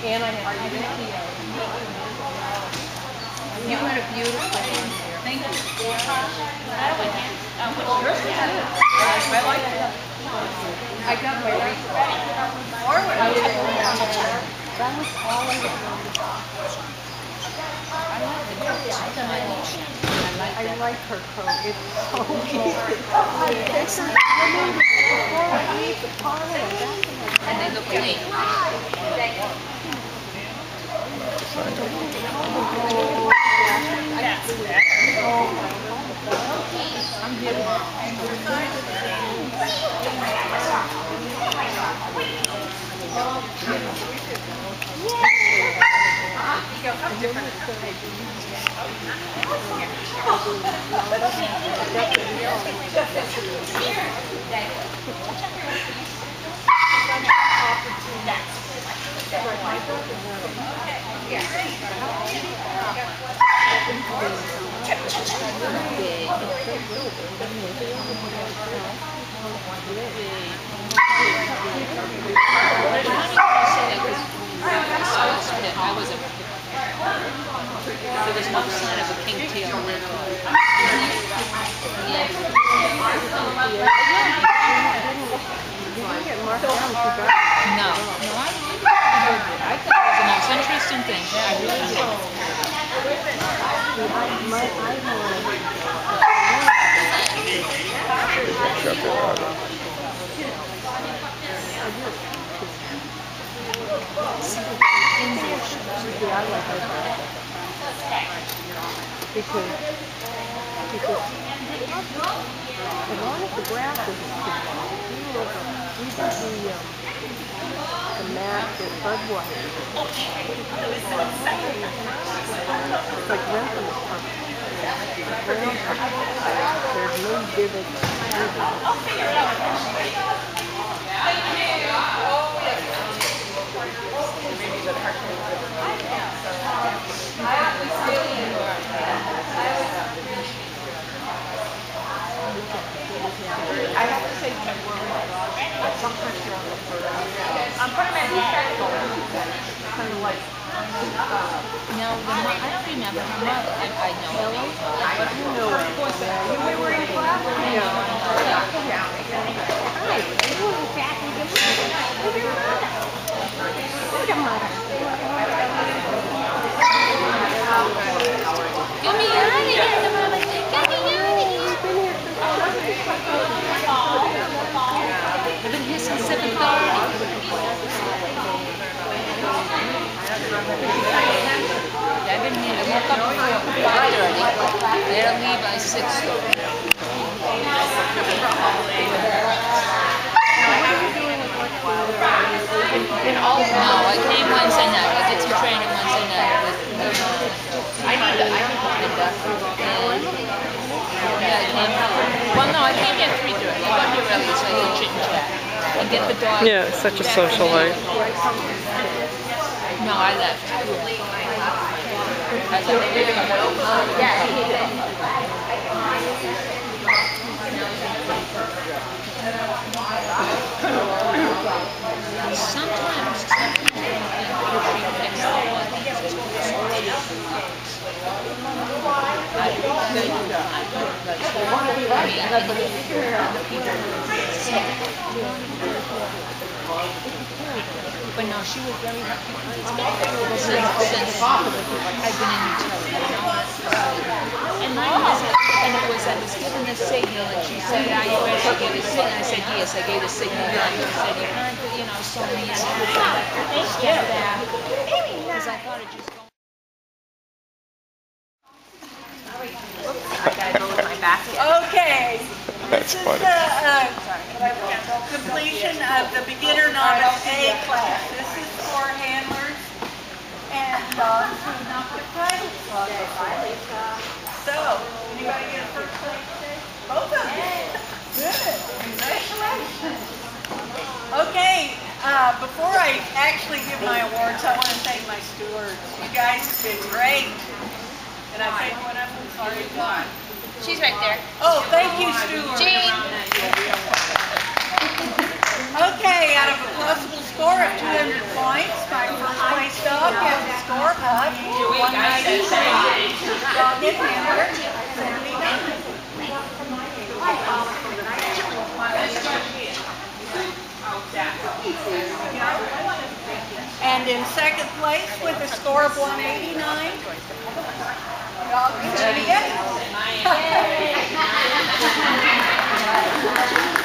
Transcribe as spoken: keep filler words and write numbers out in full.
And I have a video. You had a beautiful hand there. Thank you. I have a hand. I like it. I got my refill. I was going down there. That was all I wanted. I like the I like her coat. It's so easy. And they look clean. I'm getting it. I'm different. I was a There was no sign of a pigtail in it. No. I thought it was the most interesting thing. I really did. Because, because as long as the grass is we look, we got the, um, the mats and Budweiser. It's like rental there's no vivid. I have to say that sometimes you're on the program. I'm putting my kind of like. Now, I don't remember her mother. I know it. But you know it. You were in class? Yeah. Hi. You were back and you were your mother. Who's your mother? Get me out of here, Mama. Get me out of here. I've been here since seven thirty. I've been here. I woke up five thirty. They'll leave by six thirty. No, I came Wednesday night. I did some training Wednesday night. I need to I need to Yeah, I came home. Well, no, I came here at three thirty. I got here early so I could chit chat and get the dog. Yeah, it's such a socialite. No, I left. I left. Sometimes, sometimes but no, she was very happy. Since I've been in Utah. And mine was, and it was, I was given this signal, and she said, are you ready to give a signal? I said, yes, I gave a signal. And I said, you heard, you know, so many issues. I stepped back because I thought it just. Okay, this is the uh, completion of the Beginner Novice A class. This is for handlers and dogs who knock the title. So, anybody get a first place today? Both of you. Good. Congratulations. Okay, uh, before I actually give my awards, I want to thank my stewards. You guys have been great. And I thank one of them is already gone. She's right there. Oh, thank you, Stuart. Jean. Okay, out of a possible score of two hundred points. My first place dog gets a score of one ninety-three. Dog is number seventy-nine. And in second place with a score of one eighty-nine, dog is thirty-eight.